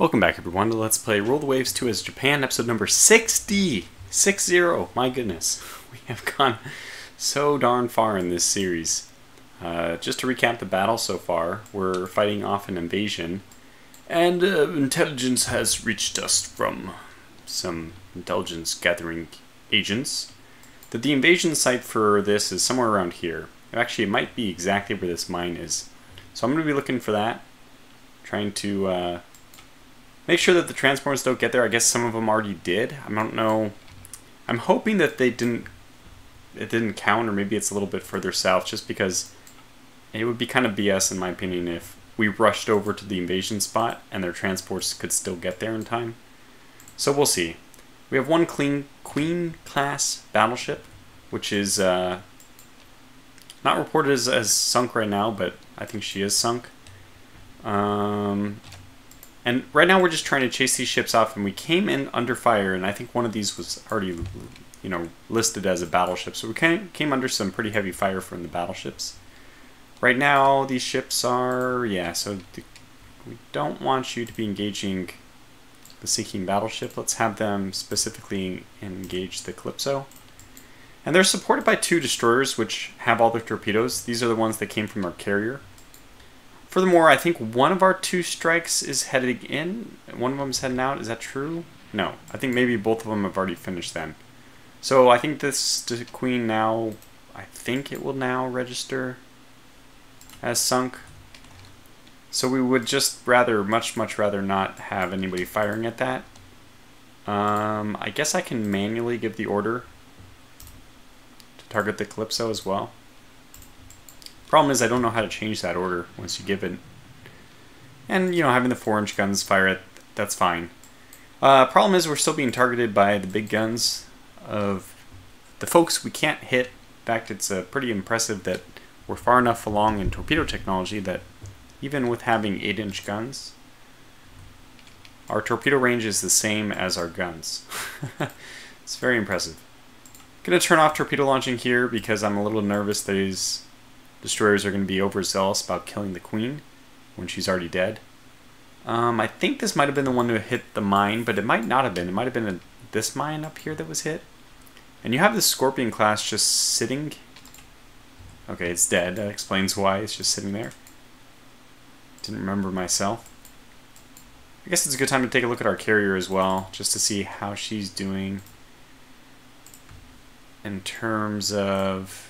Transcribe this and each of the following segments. Welcome back, everyone, to Let's Play Rule the Waves 2 as Japan, episode number 60! 6-0! My goodness, we have gone so darn far in this series. Just to recap the battle so far, we're fighting off an invasion, and intelligence has reached us from some intelligence gathering agents that the invasion site for this is somewhere around here. Actually, it might be exactly where this mine is. So I'm going to be looking for that, trying to... make sure that the Transformers don't get there. I guess some of them already did. I don't know. I'm hoping that they didn't. It didn't count, or maybe it's a little bit further south, just because it would be kind of BS, in my opinion, if we rushed over to the invasion spot and their transports could still get there in time. So we'll see. We have one Queen class battleship, which is not reported as sunk right now, but I think she is sunk. And right now we're just trying to chase these ships off, and we came in under fire, and I think one of these was already, you know, listed as a battleship. So we came under some pretty heavy fire from the battleships. Right now these ships are, yeah, so we don't want you to be engaging the sinking battleship. Let's have them specifically engage the Calypso. And they're supported by two destroyers, which have all their torpedoes. These are the ones that came from our carrier. Furthermore, I think one of our two strikes is heading in, and one of them is heading out. Is that true? No. I think maybe both of them have already finished then. So I think this Queen now, I think it will now register as sunk. So we would just rather, much, much rather not have anybody firing at that. I guess I can manually give the order to target the Calypso as well. Problem is, I don't know how to change that order once you give it. And, you know, having the 4-inch guns fire at, that's fine. Problem is, we're still being targeted by the big guns of the folks we can't hit. In fact, it's pretty impressive that we're far enough along in torpedo technology that even with having 8-inch guns, our torpedo range is the same as our guns. It's very impressive. I'm going to turn off torpedo launching here because I'm a little nervous that he's... Destroyers are going to be overzealous about killing the Queen when she's already dead. I think this might have been the one that hit the mine, but it might not have been. It might have been this mine up here that was hit. And you have the Scorpion class just sitting. Okay, it's dead. That explains why it's just sitting there. Didn't remember myself. I guess it's a good time to take a look at our carrier as well, just to see how she's doing in terms of...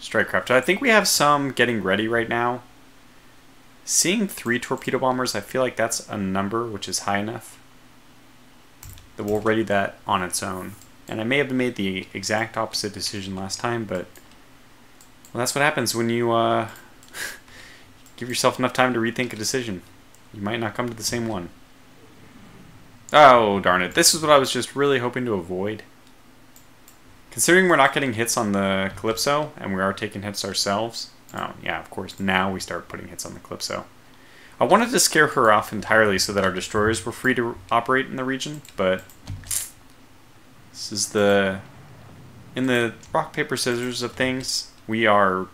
Strikecraft. I think we have some getting ready right now. Seeing 3 torpedo bombers, I feel like that's a number which is high enough that we'll ready that on its own. And I may have made the exact opposite decision last time, but well, that's what happens when you give yourself enough time to rethink a decision. You might not come to the same one. Oh, darn it. This is what I was just really hoping to avoid. Considering we're not getting hits on the Calypso, and we are taking hits ourselves. Oh, yeah, of course, now we start putting hits on the Calypso. I wanted to scare her off entirely so that our destroyers were free to operate in the region, but... This is the... In the rock, paper, scissors of things, we are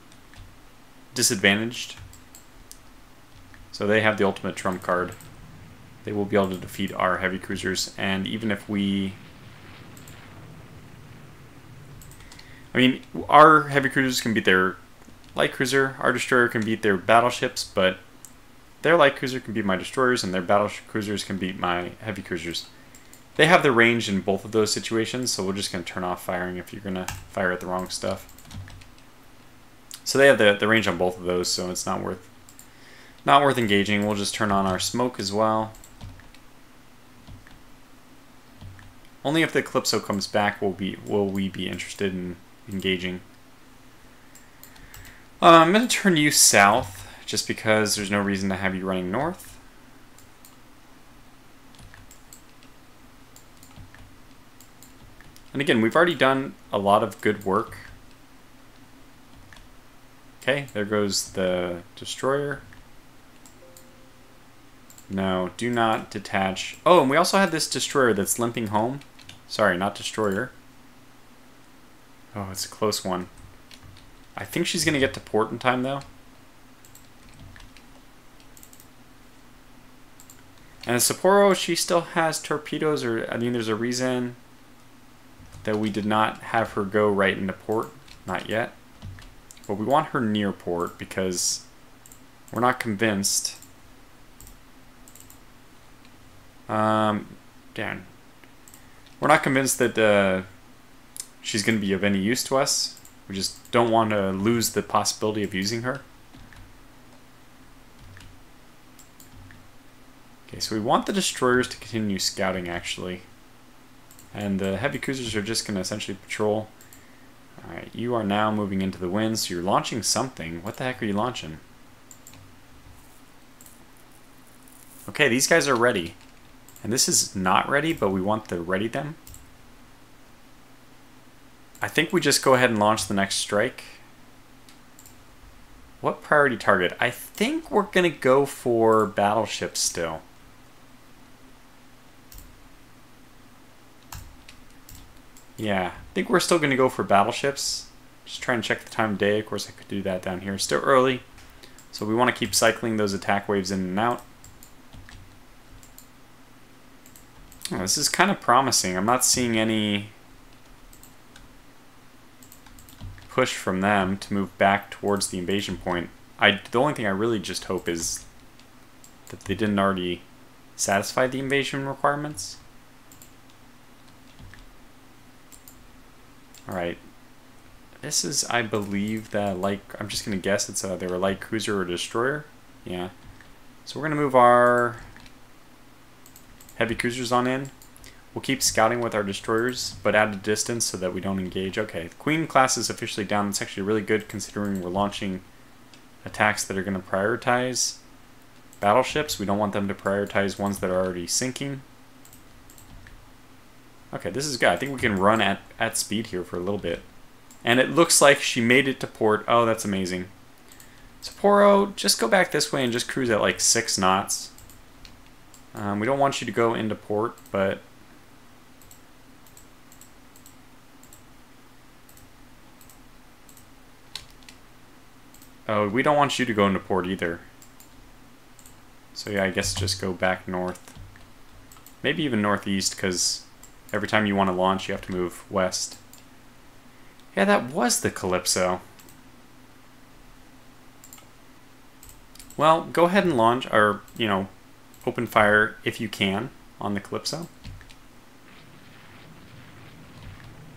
disadvantaged. So they have the ultimate trump card. They will be able to defeat our heavy cruisers, and even if we... I mean, our heavy cruisers can beat their light cruiser, our destroyer can beat their battleships, but their light cruiser can beat my destroyers, and their battle cruisers can beat my heavy cruisers. They have the range in both of those situations, so we're just going to turn off firing if you're going to fire at the wrong stuff. So they have the range on both of those, so it's not worth engaging. We'll just turn on our smoke as well. Only if the Calypso comes back will we be interested in engaging. I'm going to turn you south, just because there's no reason to have you running north. And again, we've already done a lot of good work. Okay, there goes the destroyer. No, do not detach. Oh, and we also had this destroyer that's limping home. Sorry, not destroyer. Oh, it's a close one. I think she's going to get to port in time, though. And Sapporo, she still has torpedoes, or I mean, there's a reason that we did not have her go right into port. Not yet. But we want her near port because we're not convinced. Damn. We're not convinced that she's going to be of any use to us. We just don't want to lose the possibility of using her. Okay, so we want the destroyers to continue scouting, actually. And the heavy cruisers are just going to essentially patrol. Alright, you are now moving into the wind, so you're launching something. What the heck are you launching? Okay, these guys are ready. And this is not ready, but we want to ready them. I think we just go ahead and launch the next strike. What priority target? I think we're going to go for battleships still. Yeah, I think we're still going to go for battleships. Just trying to check the time of day. Of course, I could do that down here. It's still early, so we want to keep cycling those attack waves in and out. Oh, this is kind of promising. I'm not seeing any push from them to move back towards the invasion point. The only thing I really just hope is that they didn't already satisfy the invasion requirements. Alright, this is, I believe, that I'm just going to guess it's they were light cruiser or destroyer. Yeah. So we're going to move our heavy cruisers on in. We'll keep scouting with our destroyers, but at a distance so that we don't engage. Okay, Queen class is officially down. It's actually really good considering we're launching attacks that are going to prioritize battleships. We don't want them to prioritize ones that are already sinking. Okay, this is good. I think we can run at speed here for a little bit. And it looks like she made it to port. Oh, that's amazing. Sapporo, just go back this way and just cruise at like 6 knots. We don't want you to go into port, but... Oh, we don't want you to go into port either. So yeah, I guess just go back north. Maybe even northeast, because... Every time you want to launch, you have to move west. Yeah, that was the Calypso. Well, go ahead and launch, or, you know, open fire if you can on the Calypso.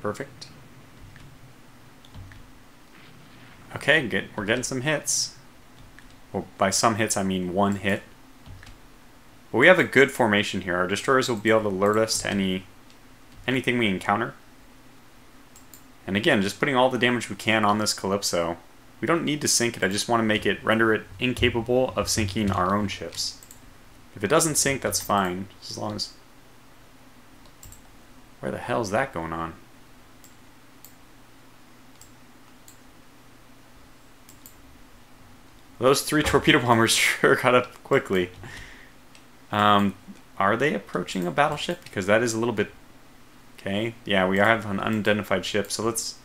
Perfect. Okay, good. We're getting some hits. Well, by some hits, I mean 1 hit. But we have a good formation here. Our destroyers will be able to alert us to anything we encounter. And again, just putting all the damage we can on this Calypso. We don't need to sink it, I just want to make it, render it incapable of sinking our own ships. If it doesn't sink, that's fine, just as long as... Where the hell is that going on? Those 3 torpedo bombers sure got up quickly. Are they approaching a battleship? Because that is a little bit... Okay, yeah, we have an unidentified ship, so let's,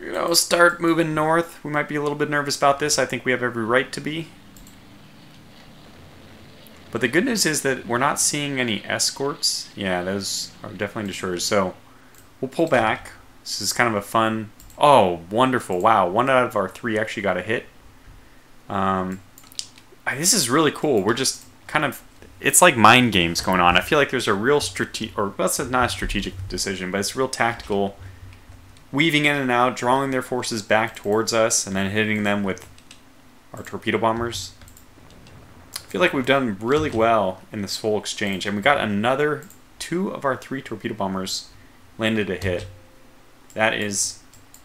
you know, start moving north. We might be a little bit nervous about this. I think we have every right to be. But the good news is that we're not seeing any escorts. Yeah, those are definitely destroyers, so we'll pull back. This is kind of a fun... Oh, wonderful, wow. 1 out of our 3 actually got a hit. This is really cool. We're just kind of... It's like mind games going on. I feel like there's a real strategic, or that's not a strategic decision, but it's real tactical, weaving in and out, drawing their forces back towards us, and then hitting them with our torpedo bombers. I feel like we've done really well in this full exchange, and we got another 2 of our 3 torpedo bombers landed a hit. That is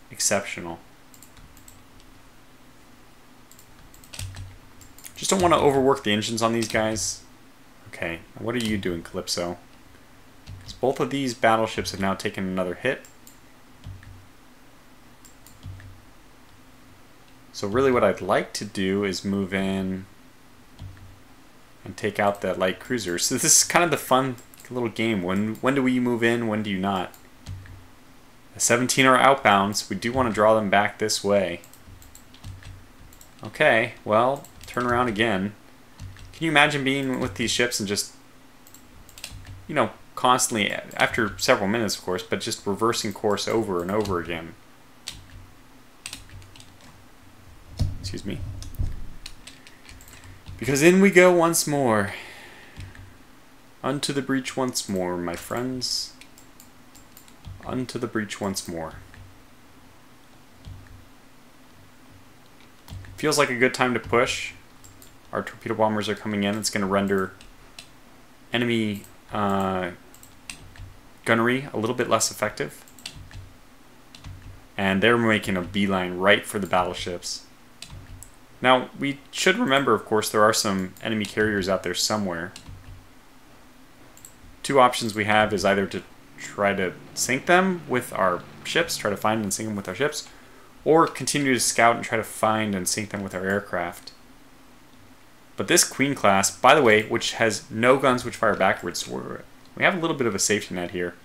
exceptional. Just don't want to overwork the engines on these guys. Okay, what are you doing, Calypso? Because both of these battleships have now taken another hit. So really what I'd like to do is move in and take out that light cruiser. So this is kind of the fun little game. When do we move in, when do you not? The 17 are outbound, so we do want to draw them back this way. Okay, well, turn around again. Can you imagine being with these ships and just, you know, constantly, after several minutes of course, but just reversing course over and over again? Excuse me. Because in we go once more. Unto the breach once more, my friends. Unto the breach once more. Feels like a good time to push. Our torpedo bombers are coming in. It's going to render enemy gunnery a little bit less effective. And they're making a beeline right for the battleships. Now, we should remember, of course, there are some enemy carriers out there somewhere. Two options we have is either to try to sink them with our ships, try to find and sink them with our ships, or continue to scout and try to find and sink them with our aircraft. But this Queen class, by the way, which has no guns which fire backwards, we have a little bit of a safety net here.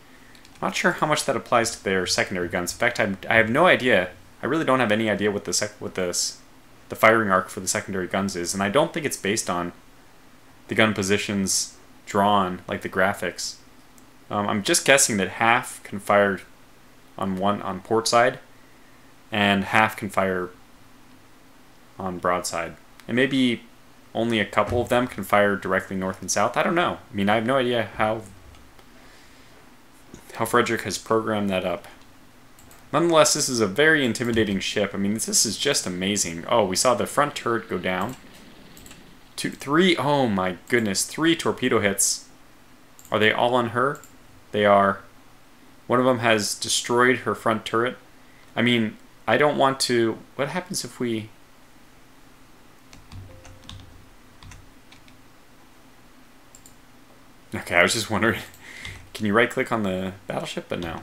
I'm not sure how much that applies to their secondary guns. In fact, I have no idea. I really don't have any idea what the firing arc for the secondary guns is, and I don't think it's based on the gun positions drawn, like the graphics. I'm just guessing that half can fire on port side, and half can fire on broadside. And maybe only a couple of them can fire directly north and south. I don't know. I mean, I have no idea how Frederick has programmed that up. Nonetheless, this is a very intimidating ship. I mean, this is just amazing. Oh, we saw the front turret go down. 2, 3, oh my goodness, 3 torpedo hits. Are they all on her? They are. One of them has destroyed her front turret. I mean, I don't want to... What happens if we... Okay, I was just wondering, can you right-click on the battleship? But no.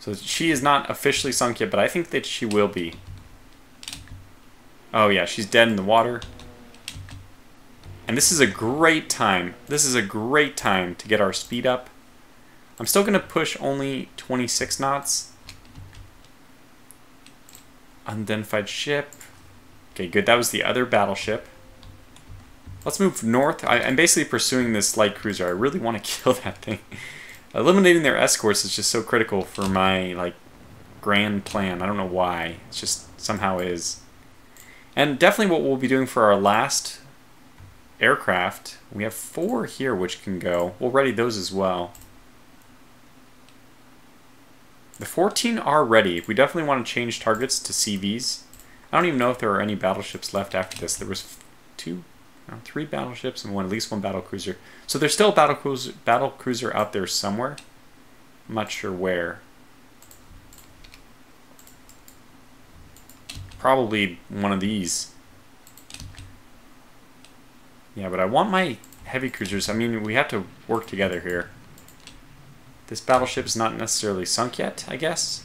So she is not officially sunk yet, but I think that she will be. Oh yeah, she's dead in the water. And this is a great time. This is a great time to get our speed up. I'm still going to push only 26 knots. Unidentified ship. Okay, good. That was the other battleship. Let's move north. I'm basically pursuing this light cruiser. I really want to kill that thing. Eliminating their escorts is just so critical for my, like, grand plan. I don't know why. It's just somehow is. And definitely what we'll be doing for our last aircraft. We have 4 here which can go. We'll ready those as well. The 14 are ready. We definitely want to change targets to CVs. I don't even know if there are any battleships left after this. There was 3 battleships and at least one battlecruiser. So there's still a battlecruiser out there somewhere. I'm not sure where. Probably one of these. Yeah, but I want my heavy cruisers. I mean, we have to work together here. This battleship is not necessarily sunk yet, I guess.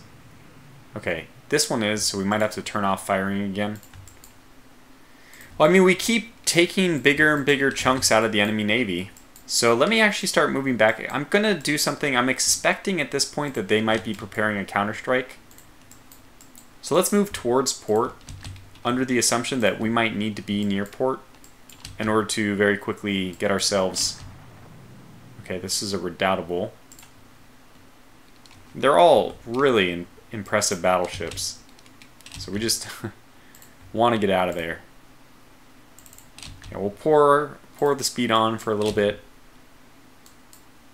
Okay, this one is, so we might have to turn off firing again. Well, I mean, we keep taking bigger and bigger chunks out of the enemy navy. So let me actually start moving back. I'm going to do something. I'm expecting at this point that they might be preparing a counterstrike. So let's move towards port under the assumption that we might need to be near port in order to very quickly get ourselves... Okay, this is a Redoubtable. They're all really impressive battleships. So we just want to get out of there. Yeah, we'll pour the speed on for a little bit.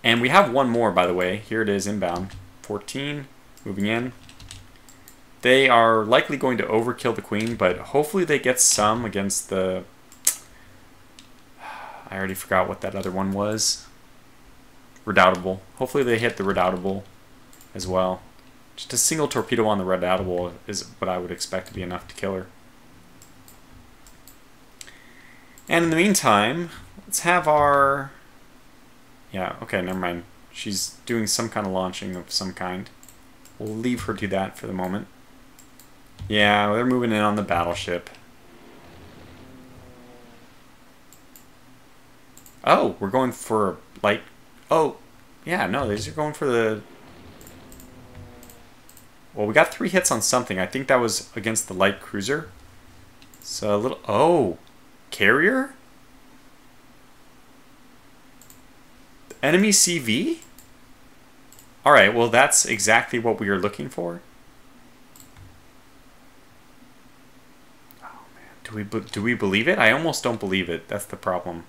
And we have one more, by the way. Here it is, inbound. 14, moving in. They are likely going to overkill the Queen, but hopefully they get some against the... I already forgot what that other one was. Redoubtable. Hopefully they hit the Redoubtable as well. Just a single torpedo on the Redoubtable is what I would expect to be enough to kill her. And in the meantime, let's have our... Yeah, okay, never mind. She's doing some kind of launching of some kind. We'll leave her to that for the moment. Yeah, they're moving in on the battleship. Oh, we're going for, like... Oh, yeah, no, these are going for the... Well, we got 3 hits on something. I think that was against the light cruiser. So a little... Oh! Carrier? Enemy CV? Alright, well that's exactly what we were looking for. Oh man, do we believe it? I almost don't believe it. That's the problem.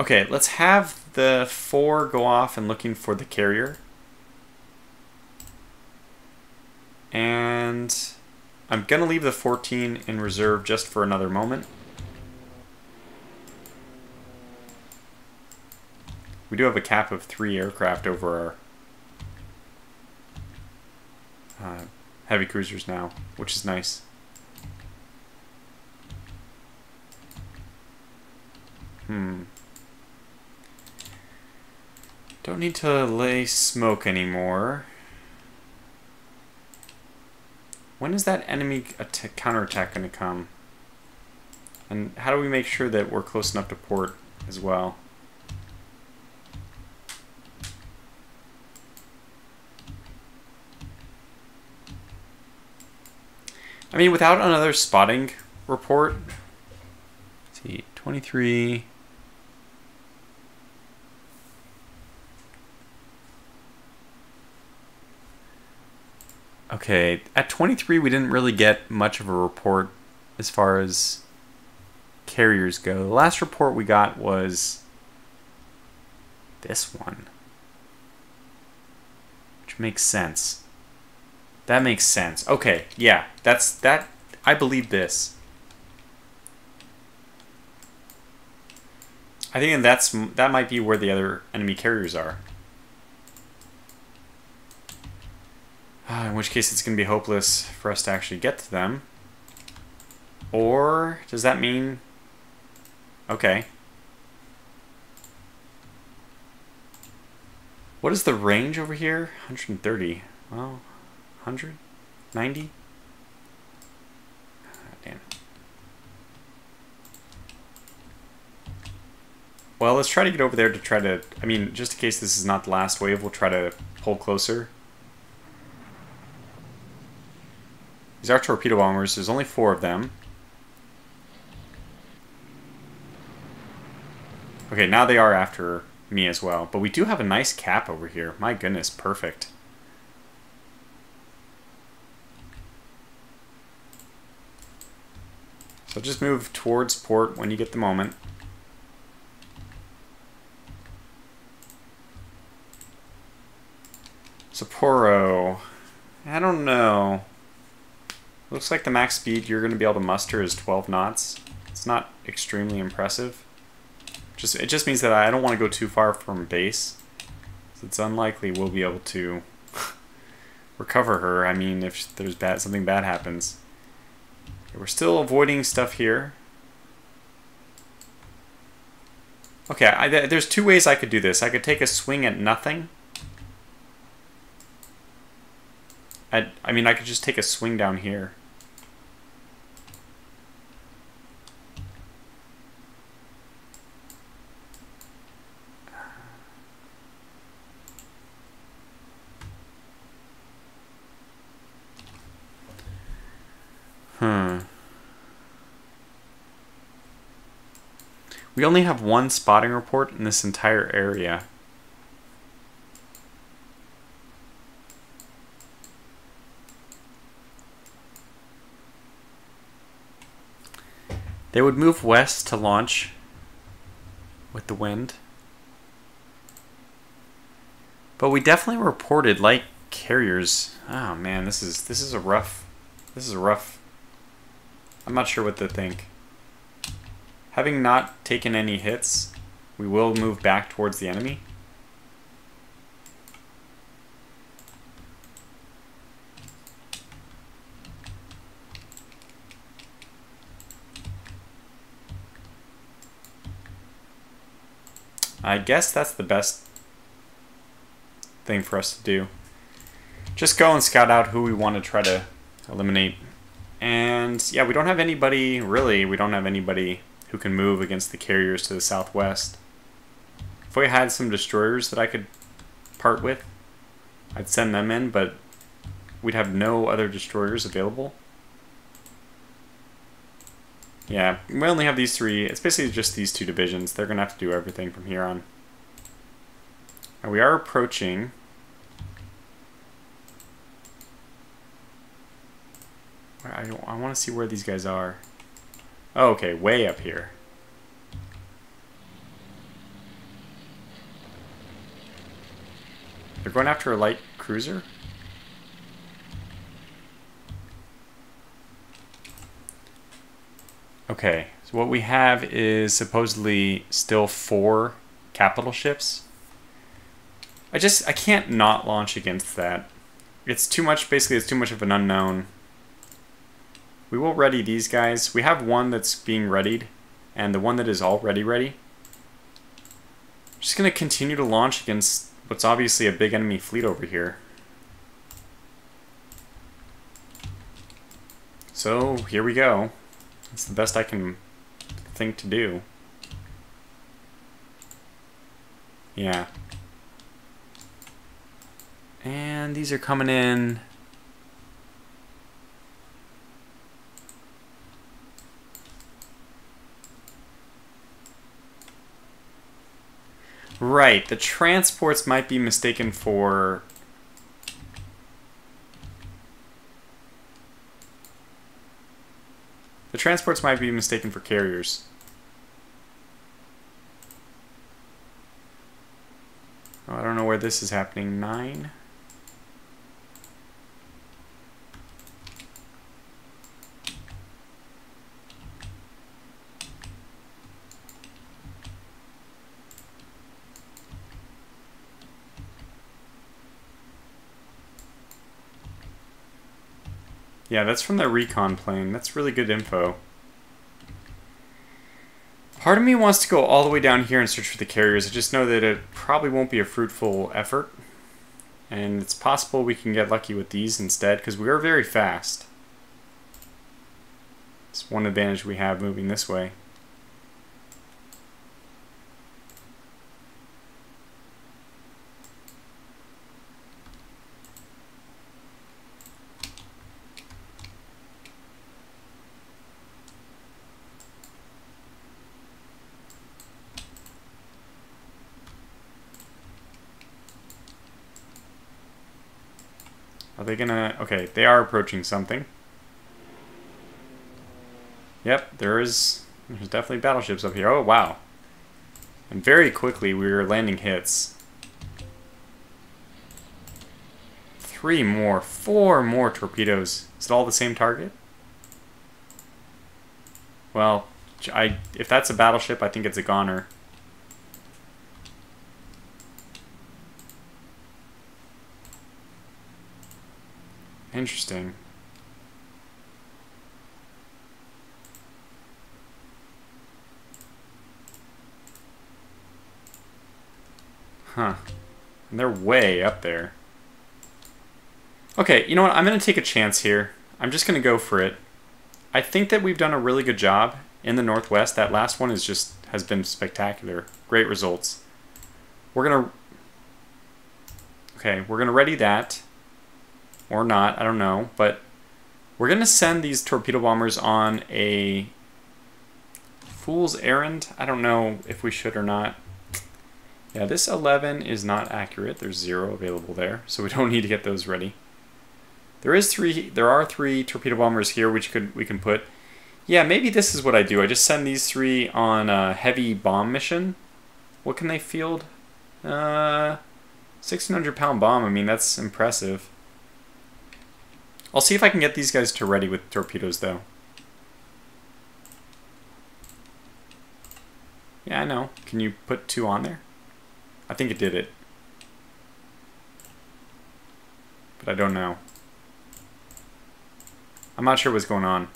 Okay, let's have the 4 go off and looking for the carrier. And I'm gonna leave the 14 in reserve just for another moment. We do have a cap of 3 aircraft over our heavy cruisers now, which is nice. Don't need to lay smoke anymore. When is that enemy counterattack going to come? And how do we make sure that we're close enough to port as well? I mean, without another spotting report, let's see, 23. Okay, at 23 we didn't really get much of a report as far as carriers go. The last report we got was this one, which makes sense. That makes sense. Okay, yeah, that's that. I believe this. I think that might be where the other enemy carriers are. In which case it's going to be hopeless for us to actually get to them. Or does that mean... Okay. What is the range over here? 130. Well... 190? Damn it. Well, let's try to get over there to try to... I mean, just in case this is not the last wave, we'll try to pull closer. These are torpedo bombers. There's only 4 of them. Okay, now they are after me as well. But we do have a nice cap over here. My goodness, perfect. So just move towards port when you get the moment. Sapporo. I don't know. Looks like the max speed you're going to be able to muster is 12 knots. It's not extremely impressive. It just means that I don't want to go too far from base. So it's unlikely we'll be able to recover her. I mean, if there's something bad happens. We're still avoiding stuff here. Okay, there's 2 ways I could do this. I could take a swing at nothing. I could just take a swing down here. We only have 1 spotting report in this entire area. They would move west to launch with the wind. But we definitely reported light carriers. Oh man, this is a rough. I'm not sure what to think. Having not taken any hits, we will move back towards the enemy. I guess that's the best thing for us to do. Just go and scout out who we want to try to eliminate. And yeah, we don't have anybody, really, we don't have anybody who can move against the carriers to the southwest. If we had some destroyers that I could part with, I'd send them in, but we'd have no other destroyers available. Yeah, we only have these three. It's basically just these two divisions. They're going to have to do everything from here on. And we are approaching... I want to see where these guys are. Oh, okay, way up here. They're going after a light cruiser? Okay, so what we have is supposedly still 4 capital ships. I can't not launch against that. It's too much, basically it's too much of an unknown. We will ready these guys. We have one that's being readied, and the one that is already ready. I'm just going to continue to launch against what's obviously a big enemy fleet over here. So, here we go. That's the best I can think to do. Yeah. And these are coming in... Right, the transports might be mistaken for... The transports might be mistaken for carriers. Oh, I don't know where this is happening. 9? Yeah, that's from the recon plane. That's really good info. Part of me wants to go all the way down here and search for the carriers. I just know that it probably won't be a fruitful effort. And it's possible we can get lucky with these instead, because we are very fast. It's one advantage we have moving this way. Are they gonna... Okay, they are approaching something. Yep, there's definitely battleships up here. Oh, wow. And very quickly we're landing hits. 4 more torpedoes. Is it all the same target? Well, if that's a battleship, I think it's a goner. Interesting. Huh. And they're way up there. Okay, you know what? I'm going to take a chance here. I'm just going to go for it. I think that we've done a really good job in the Northwest. That last one has been spectacular. Great results. We're going to ready that. Or not, I don't know, but we're going to send these torpedo bombers on a fool's errand. I don't know if we should or not. Yeah, this 11 is not accurate. There's 0 available there, so we don't need to get those ready. There are 3 torpedo bombers here, which we can put. Yeah, maybe this is what I do. I just send these 3 on a heavy bomb mission. What can they field? 1,600-pound bomb. I mean, that's impressive. I'll see if I can get these guys to ready with torpedoes, though. Yeah, I know. Can you put 2 on there? I think it did it. But I don't know. I'm not sure what's going on.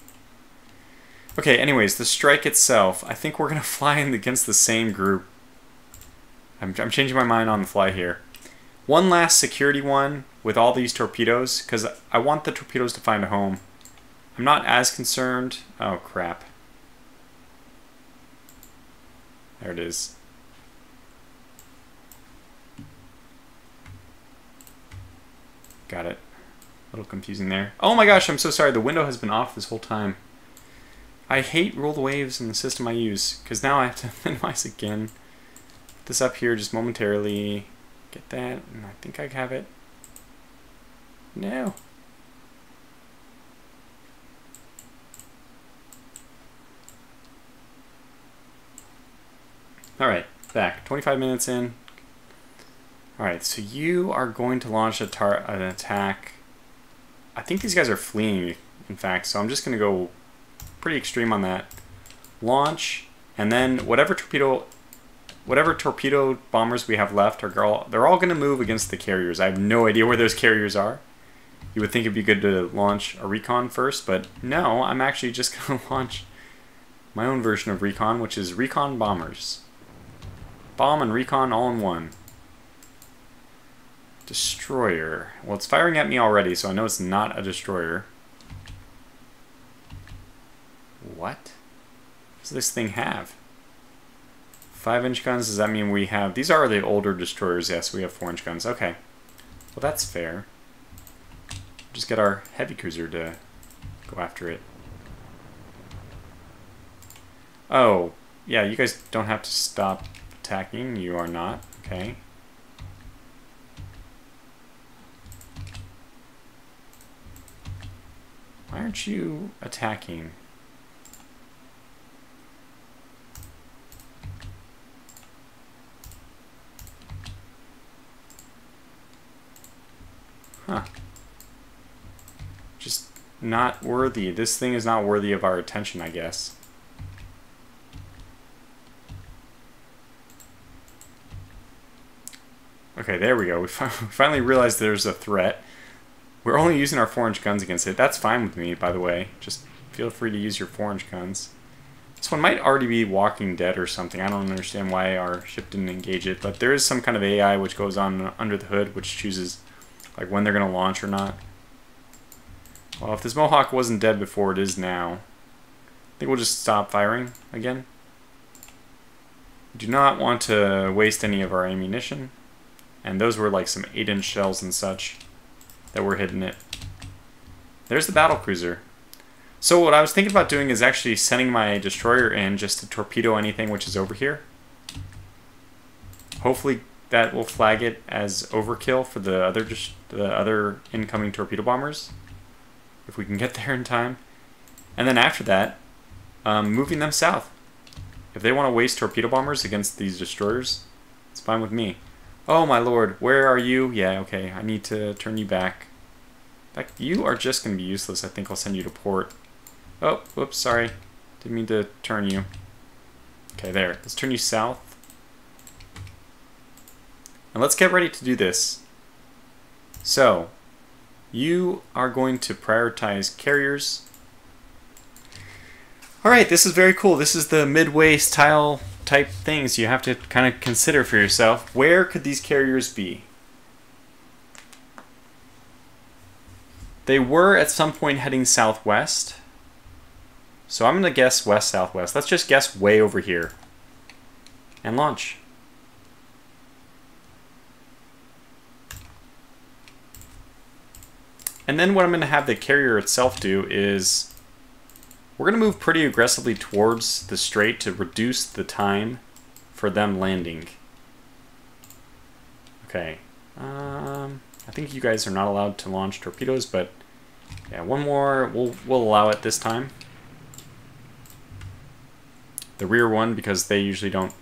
Okay, anyways, the strike itself. I think we're going to fly in against the same group. I'm changing my mind on the fly here. One last security one with all these torpedoes, because I want the torpedoes to find a home. I'm not as concerned. Oh, crap. There it is. Got it. A little confusing there. Oh my gosh, I'm so sorry. The window has been off this whole time. I hate Rule the Waves in the system I use, because now I have to minimize again. Put this up here just momentarily. Get that, and I think I have it. No. Alright, back. 25 minutes in. Alright, so you are going to launch an attack. I think these guys are fleeing, in fact, so I'm just going to go pretty extreme on that. Launch, and then whatever torpedo bombers we have left, they're all going to move against the carriers. I have no idea where those carriers are. You would think it'd be good to launch a recon first, but no, I'm actually just going to launch my own version of recon, which is recon bombers. Bomb and recon all in one. Destroyer. Well, it's firing at me already, so I know it's not a destroyer. What does this thing have? 5-inch guns, does that mean we have... These are the older destroyers, yes, we have 4-inch guns. Okay. Well, that's fair. Just get our heavy cruiser to go after it. Oh, yeah, you guys don't have to stop attacking. You are not. Okay. Why aren't you attacking? Huh. Just not worthy. This thing is not worthy of our attention, I guess. Okay, there we go. We finally realized there's a threat. We're only using our 4-inch guns against it. That's fine with me, by the way. Just feel free to use your 4-inch guns. This one might already be Walking Dead or something. I don't understand why our ship didn't engage it, but there is some kind of AI which goes on under the hood, which chooses like when they're going to launch or not. Well, if this Mohawk wasn't dead before, it is now. I think we'll just stop firing again. Do not want to waste any of our ammunition. And those were like some 8-inch shells and such that were hitting it. There's the battle cruiser. So what I was thinking about doing is actually sending my destroyer in just to torpedo anything which is over here. Hopefully that will flag it as overkill for the other incoming torpedo bombers, if we can get there in time. And then after that, moving them south. If they want to waste torpedo bombers against these destroyers, it's fine with me. Oh my lord, where are you? Yeah, okay, I need to turn you back. In fact, you are just going to be useless. I think I'll send you to port. Oh, whoops, sorry. Didn't mean to turn you. Okay, there. Let's turn you south. And let's get ready to do this. So, you are going to prioritize carriers. Alright, this is very cool. This is the midway style type things you have to kind of consider for yourself. Where could these carriers be? They were at some point heading southwest. So I'm going to guess west-southwest. Let's just guess way over here. And launch. And then what I'm going to have the carrier itself do is we're going to move pretty aggressively towards the strait to reduce the time for them landing. Okay. I think you guys are not allowed to launch torpedoes, but yeah, one more. We'll allow it this time. The rear one, because they usually don't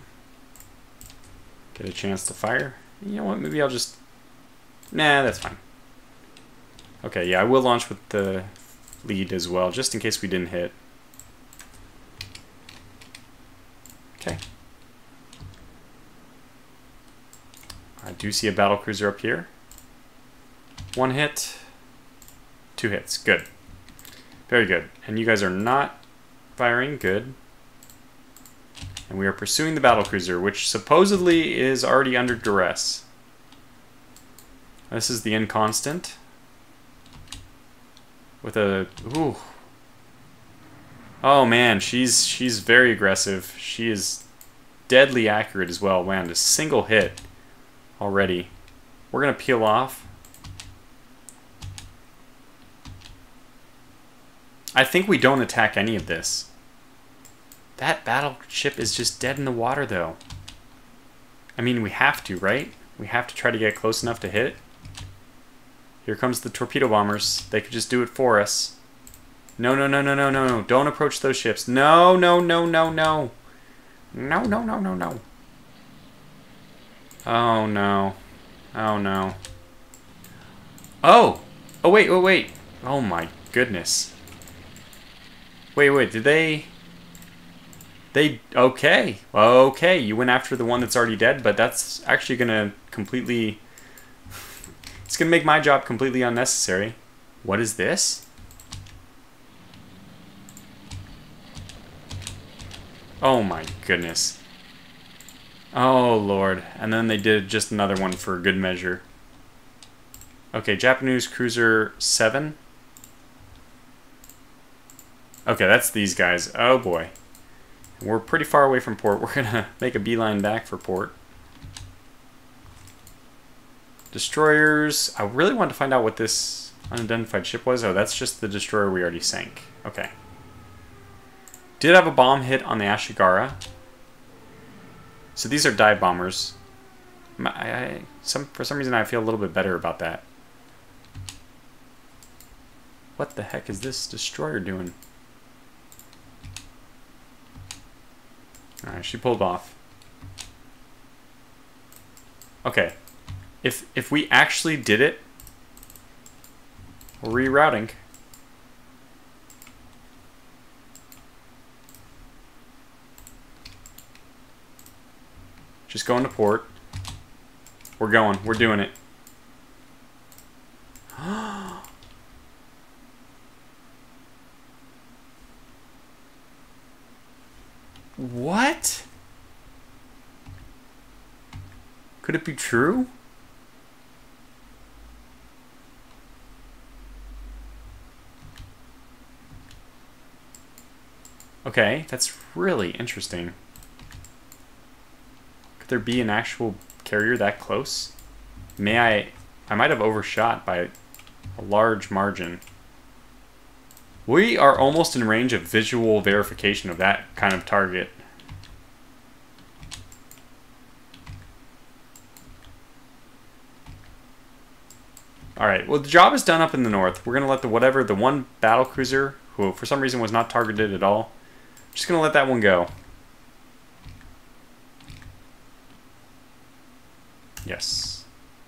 get a chance to fire. You know what? Maybe I'll just... Nah, that's fine. Okay, yeah, I will launch with the lead as well, just in case we didn't hit. Okay. I do see a battle cruiser up here. One hit, two hits, good. Very good, and you guys are not firing, good. And we are pursuing the battle cruiser, which supposedly is already under duress. This is the Inconstant. With a, ooh. Oh man, she's very aggressive. She is deadly accurate as well. Man, a single hit already. We're gonna peel off. I think we don't attack any of this. That battleship is just dead in the water, though. I mean, we have to, right? We have to try to get close enough to hit it. Here comes the torpedo bombers. They could just do it for us. No, no, no, no, no, no, no. Don't approach those ships. No, no, no, no, no. No, no, no, no, no. Oh, no. Oh, no. Oh! Oh, wait, oh, wait. Oh, my goodness. Wait, wait, did they... They, okay, okay, you went after the one that's already dead, but that's actually gonna completely, it's gonna make my job completely unnecessary. What is this? Oh my goodness. Oh Lord, and then they did just another one for good measure. Okay, Japanese Cruiser 7. Okay, that's these guys, oh boy. We're pretty far away from port. We're gonna make a beeline back for port. Destroyers. I really wanted to find out what this unidentified ship was. Oh, that's just the destroyer we already sank. Okay. Did have a bomb hit on the Ashigara. So these are dive bombers. For some reason, I feel a little bit better about that. What the heck is this destroyer doing? Alright, she pulled off. Okay. If we actually did it, we're rerouting. Just going to port. We're going. We're doing it. What? Could it be true? Okay, that's really interesting. Could there be an actual carrier that close? May I might have overshot by a large margin. We are almost in range of visual verification of that kind of target. Alright, well the job is done up in the north. We're going to let the one battlecruiser, who for some reason was not targeted at all, I'm just going to let that one go. Yes.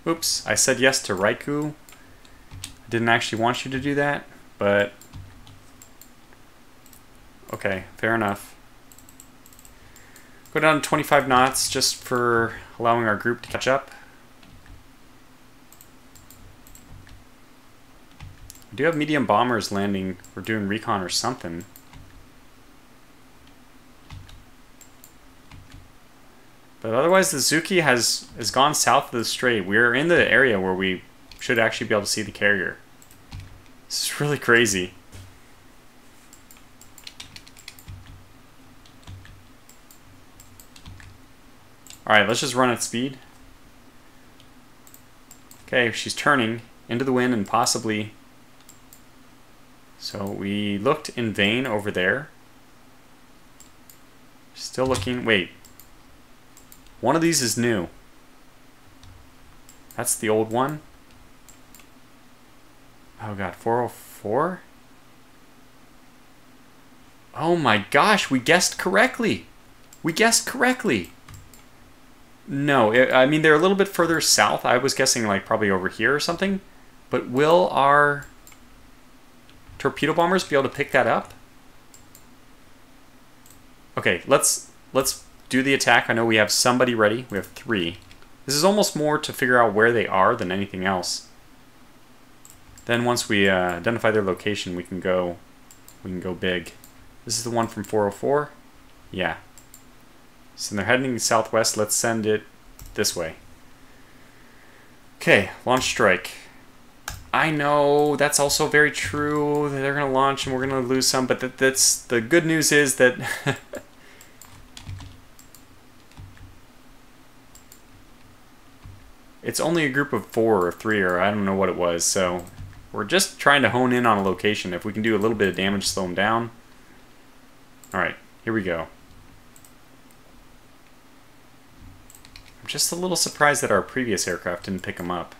Oops, I said yes to Raikou. I didn't actually want you to do that, but... Okay, fair enough. Go down to 25 knots just for allowing our group to catch up. We do have medium bombers landing or doing recon or something. But otherwise the Zuki has gone south of the strait. We're in the area where we should actually be able to see the carrier. This is really crazy. Alright, let's just run at speed. Okay, she's turning into the wind and possibly... So we looked in vain over there. Still looking... Wait. One of these is new. That's the old one. Oh god, 404? Oh my gosh, we guessed correctly! We guessed correctly! No, I mean, they're a little bit further south. I was guessing, like, probably over here or something. But will our torpedo bombers be able to pick that up? Okay, let's do the attack. I know we have somebody ready. We have 3. This is almost more to figure out where they are than anything else. Then once we identify their location, we can go big. This is the one from 404. Yeah. So they're heading southwest. Let's send it this way. Okay, launch strike. I know that's also very true. They're going to launch and we're going to lose some, but that's the good news is that... it's only a group of 4 or 3, or I don't know what it was, so we're just trying to hone in on a location. If we can do a little bit of damage, slow them down. All right, here we go. Just a little surprised that our previous aircraft didn't pick him up.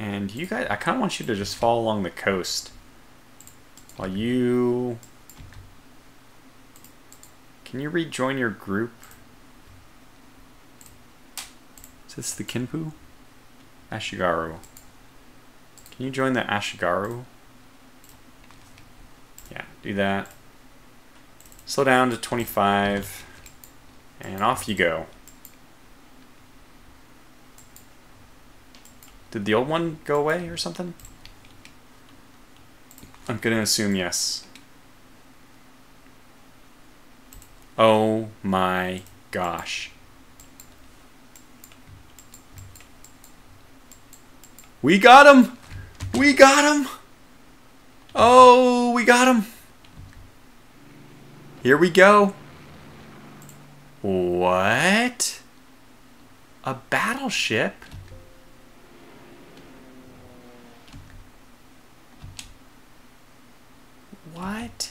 And you guys, I kind of want you to just fall along the coast. While you... Can you rejoin your group? Is this the Kinpu? Ashigara. Can you join the Ashigara? Yeah, do that. Slow down to 25. And off you go. Did the old one go away or something? I'm gonna assume yes. Oh my gosh. We got him! We got him! Oh, we got him! Here we go. What? A battleship? What?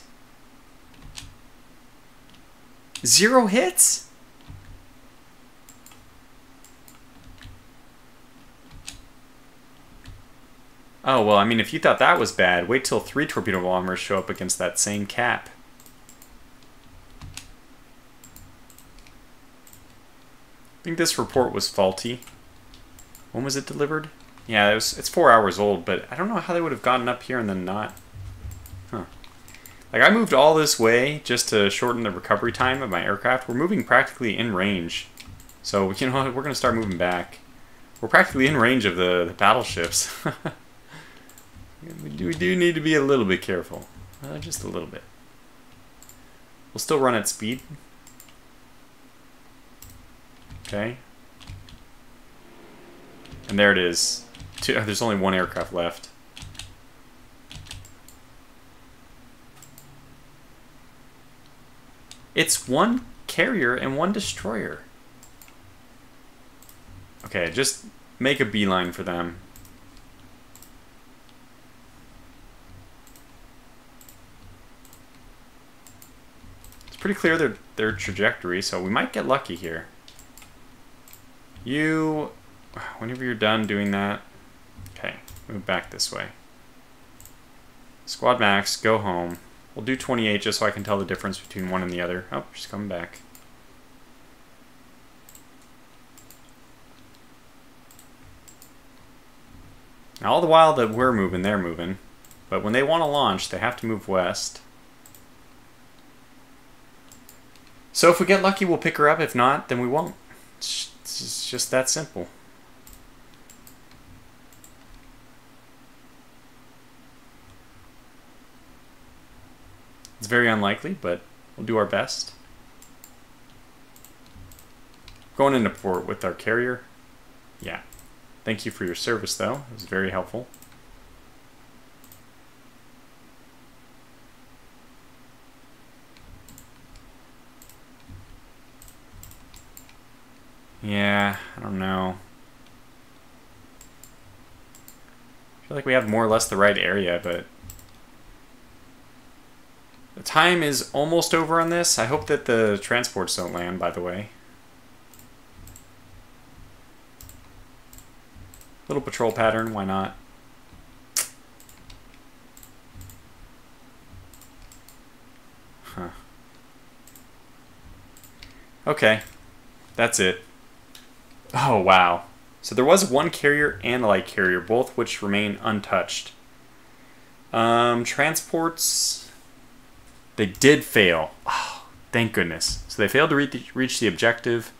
0 hits? Oh, well, I mean, if you thought that was bad, wait till 3 torpedo bombers show up against that same cap. I think this report was faulty. When was it delivered? Yeah, it's 4 hours old, but I don't know how they would have gotten up here and then not. Huh. Like, I moved all this way just to shorten the recovery time of my aircraft. We're moving practically in range. So, you know, we're going to start moving back. We're practically in range of the battleships. We do need to be a little bit careful. Just a little bit. We'll still run at speed. Okay. And there it is. There's only one aircraft left. It's one carrier and one destroyer. Okay, just make a beeline for them. It's pretty clear their trajectory, so we might get lucky here. You, whenever you're done doing that, okay, move back this way. Squad max, go home. We'll do 28 just so I can tell the difference between one and the other. Oh, she's coming back. Now, all the while that we're moving, they're moving. But when they want to launch, they have to move west. So if we get lucky, we'll pick her up. If not, then we won't. It's just that simple. It's very unlikely, but we'll do our best. Going into port with our carrier. Yeah. Thank you for your service, though. It was very helpful. Yeah, I don't know. I feel like we have more or less the right area, but... The time is almost over on this. I hope that the transports don't land, by the way. Little patrol pattern, why not? Huh. Okay. That's it. Oh, wow. So there was one carrier and a light carrier, both which remain untouched. Transports... They did fail. Oh, thank goodness. So they failed to reach the objective.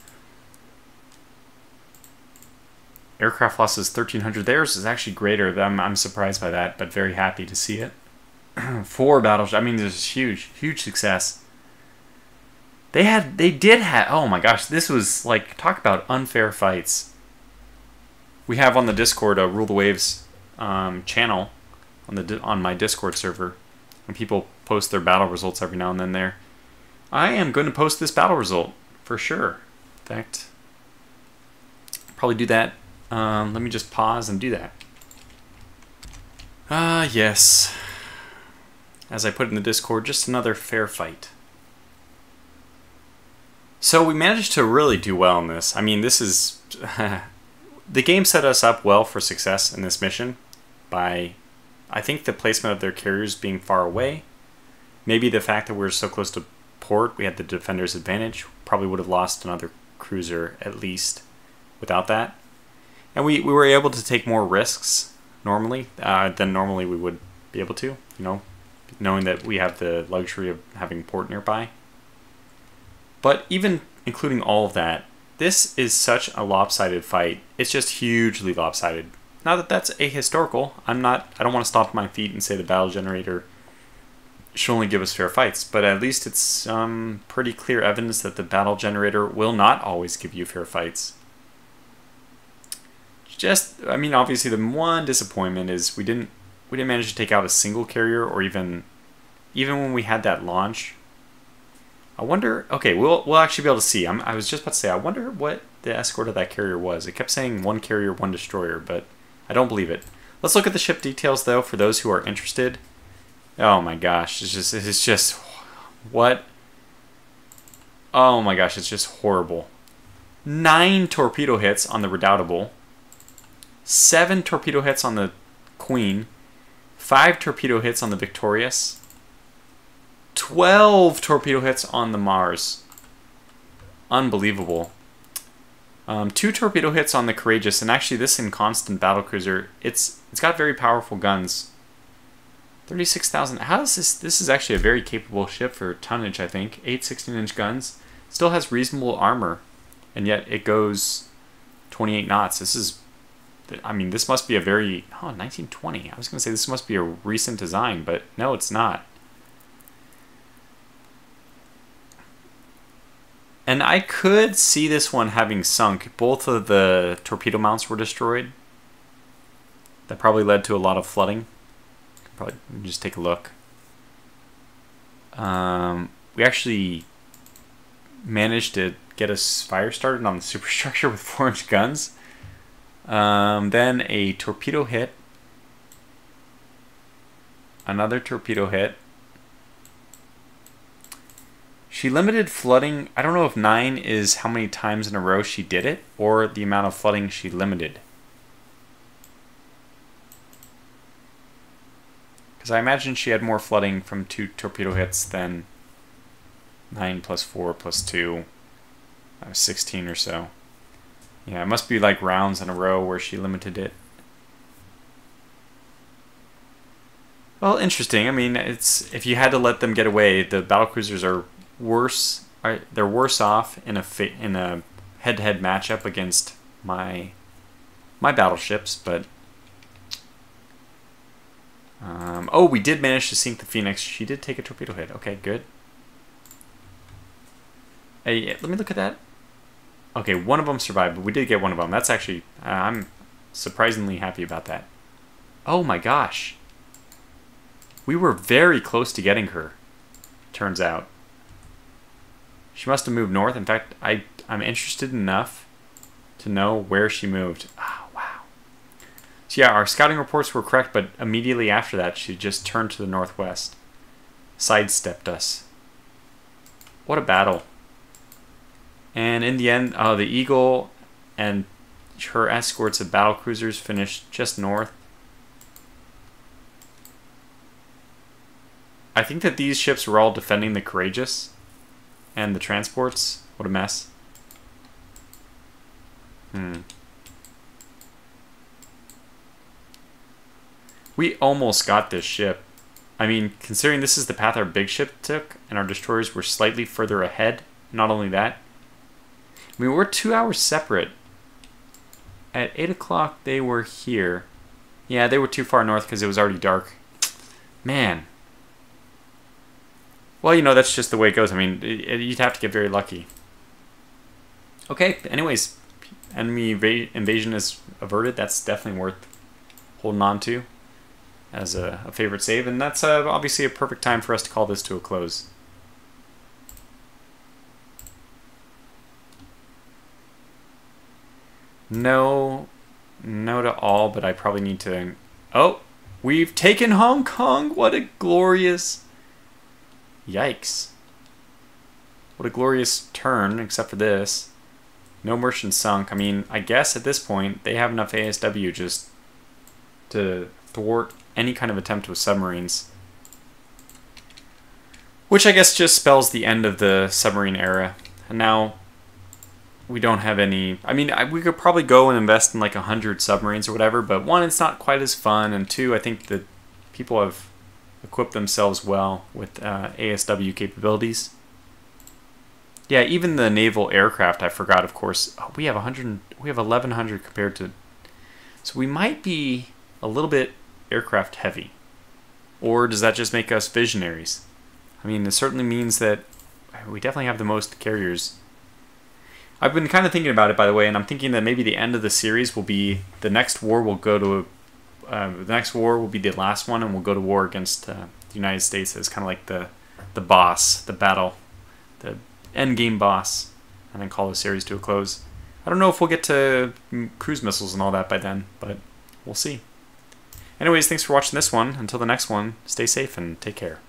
Aircraft losses 1,300. Theirs is actually greater. I'm surprised by that, but very happy to see it. 4 battleships. I mean, this is huge, huge success. They did have. Oh my gosh, this was like talk about unfair fights. We have on the Discord a Rule the Waves channel on my Discord server, and people post their battle results every now and then there. I am going to post this battle result for sure. In fact, probably do that. Let me just pause and do that. Ah, yes. As I put in the Discord, just another fair fight. So we managed to really do well in this. I mean, this is... the game set us up well for success in this mission by, I think, the placement of their carriers being far away. Maybe the fact that we were so close to port, we had the defender's advantage. Probably would have lost another cruiser, at least, without that. And we were able to take more risks normally than normally we would be able to, you know, knowing that we have the luxury of having port nearby. But even including all of that, this is such a lopsided fight. It's just hugely lopsided. Now that that's ahistorical, I don't want to stop my feet and say the battle generator should only give us fair fights, but at least it's pretty clear evidence that the battle generator will not always give you fair fights. I mean, obviously the one disappointment is we didn't manage to take out a single carrier, or even when we had that launch. I wonder, okay, we'll actually be able to see. I was just about to say, I wonder what the escort of that carrier was. It kept saying one carrier, one destroyer, but I don't believe it. Let's look at the ship details, though, for those who are interested. Oh my gosh, it's just, what? Oh my gosh, it's just horrible. 9 torpedo hits on the Redoubtable, 7 torpedo hits on the Queen, 5 torpedo hits on the Victorious, 12 torpedo hits on the Mars. Unbelievable. 2 torpedo hits on the Courageous, and actually this Inconstant battlecruiser, it's got very powerful guns. 36,000. How is this? This is actually a very capable ship for tonnage, I think. 8 16-inch guns. Still has reasonable armor, and yet it goes 28 knots. This is, I mean, this must be a very, oh, 1920. I was going to say this must be a recent design, but no, it's not. And I could see this one having sunk. Both of the torpedo mounts were destroyed. That probably led to a lot of flooding. Probably just take a look. We actually managed to get a fire started on the superstructure with 4-inch guns. Then a torpedo hit. Another torpedo hit. She limited flooding. I don't know if 9 is how many times in a row she did it, or the amount of flooding she limited. Because I imagine she had more flooding from 2 torpedo hits than 9 plus 4 plus 2. That was 16 or so. Yeah, it must be like rounds in a row where she limited it. Well, interesting. I mean, it's, if you had to let them get away, the battlecruisers are worse. They're worse off in a head-to-head matchup against my battleships, but oh, we did manage to sink the Phoenix. She did take a torpedo hit. Okay, good. Hey, let me look at that. Okay, one of them survived, but we did get one of them. That's actually, I'm surprisingly happy about that. Oh my gosh, we were very close to getting her. Turns out. She must have moved north. In fact, I'm interested enough to know where she moved. Oh, wow. So yeah, our scouting reports were correct, but immediately after that, she just turned to the northwest. Sidestepped us. What a battle. And in the end, the Eagle and her escorts of battlecruisers finished just north. I think that these ships were all defending the Courageous. And the transports, what a mess. We almost got this ship. I mean, considering this is the path our big ship took, and our destroyers were slightly further ahead. Not only that, I mean, we're 2 hours separate. At 8 o'clock, they were here. Yeah, they were too far north because it was already dark. Man. Well, you know, that's just the way it goes. I mean, you'd have to get very lucky. Okay, anyways, enemy invasion is averted. That's definitely worth holding on to as a favorite save. And that's obviously a perfect time for us to call this to a close. No, no to all, but I probably need to... Oh, We've taken Hong Kong. What a glorious... Yikes. What a glorious turn, except for this. No merchant sunk. I mean, I guess at this point, they have enough ASW just to thwart any kind of attempt with submarines. Which I guess just spells the end of the submarine era. And now, we don't have any... I mean, we could probably go and invest in like 100 submarines or whatever, but one, it's not quite as fun, and two, I think that people have equipped themselves well with ASW capabilities. Yeah, even the naval aircraft, I forgot, of course. Oh, we have 100, we have 1,100 compared to... So we might be a little bit aircraft heavy. Or does that just make us visionaries? I mean, it certainly means that we definitely have the most carriers. I've been kind of thinking about it, by the way, and I'm thinking that maybe the end of the series will be... The next war will go to... the next war will be the last one, and we'll go to war against the United States as kind of like the boss, the battle, the... endgame boss, and then call the series to a close. I don't know if we'll get to cruise missiles and all that by then, but we'll see. Anyways, thanks for watching this one. Until the next one, stay safe and take care.